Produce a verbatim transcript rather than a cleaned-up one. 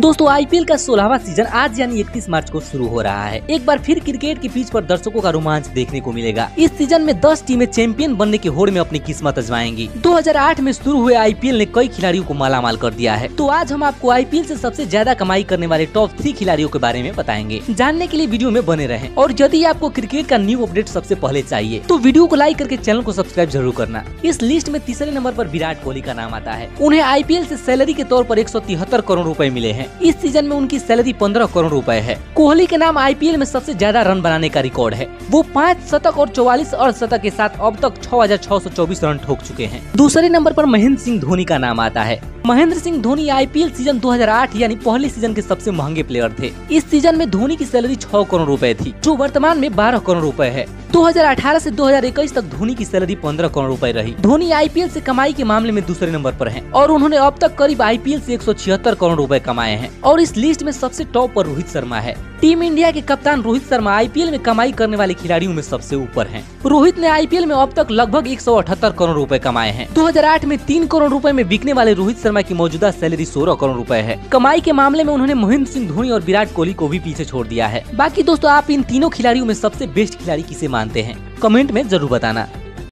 दोस्तों आईपीएल का सोलहवां सीजन आज यानी इकतीस मार्च को शुरू हो रहा है। एक बार फिर क्रिकेट की पिच पर दर्शकों का रोमांच देखने को मिलेगा। इस सीजन में दस टीमें चैंपियन बनने की होड़ में अपनी किस्मत आजमाएंगी। दो हज़ार आठ में शुरू हुए आईपीएल ने कई खिलाड़ियों को मालामाल कर दिया है, तो आज हम आपको आईपीएल से सबसे ज्यादा कमाई करने वाले टॉप थ्री खिलाड़ियों के बारे में बताएंगे। जानने के लिए वीडियो में बने रहें और यदि आपको क्रिकेट का न्यू अपडेट सबसे पहले चाहिए तो वीडियो को लाइक करके चैनल को सब्सक्राइब जरूर करना। इस लिस्ट में तीसरे नंबर पर विराट कोहली का नाम आता है। उन्हें आईपीएल से सैलरी के तौर पर एक सौ तिहत्तर करोड़ रुपए मिले हैं। इस सीजन में उनकी सैलरी पंद्रह करोड़ रुपए है। कोहली के नाम आईपीएल में सबसे ज्यादा रन बनाने का रिकॉर्ड है। वो पाँच शतक और चौवालीस अर्धशतक के साथ अब तक छह हज़ार छह सौ चौबीस रन ठोक चुके हैं। दूसरे नंबर पर महेंद्र सिंह धोनी का नाम आता है। महेंद्र सिंह धोनी आईपीएल सीजन दो हज़ार आठ यानी पहले सीजन के सबसे महंगे प्लेयर थे। इस सीजन में धोनी की सैलरी छह करोड़ रुपए थी, जो वर्तमान में बारह करोड़ रुपए है। दो हज़ार अठारह से दो हज़ार इक्कीस तक धोनी की सैलरी पंद्रह करोड़ रुपए रही। धोनी आईपीएल से कमाई के मामले में दूसरे नंबर पर हैं और उन्होंने अब तक करीब आईपीएल से एक सौ छिहत्तर करोड़ रुपए कमाए हैं। और इस लिस्ट में सबसे टॉप पर रोहित शर्मा है। टीम इंडिया के कप्तान रोहित शर्मा आईपीएल में कमाई करने वाले खिलाड़ियों में सबसे ऊपर हैं। रोहित ने आईपीएल में अब तक लगभग एक सौ अठहत्तर करोड़ रुपए कमाए हैं। दो हज़ार आठ में तीन करोड़ रुपए में बिकने वाले रोहित शर्मा की मौजूदा सैलरी सोलह करोड़ रुपए है। कमाई के मामले में उन्होंने महेंद्र सिंह धोनी और विराट कोहली को भी पीछे छोड़ दिया है। बाकी दोस्तों आप इन तीनों खिलाड़ियों में सबसे बेस्ट खिलाड़ी किसे मानते हैं, कमेंट में जरूर बताना।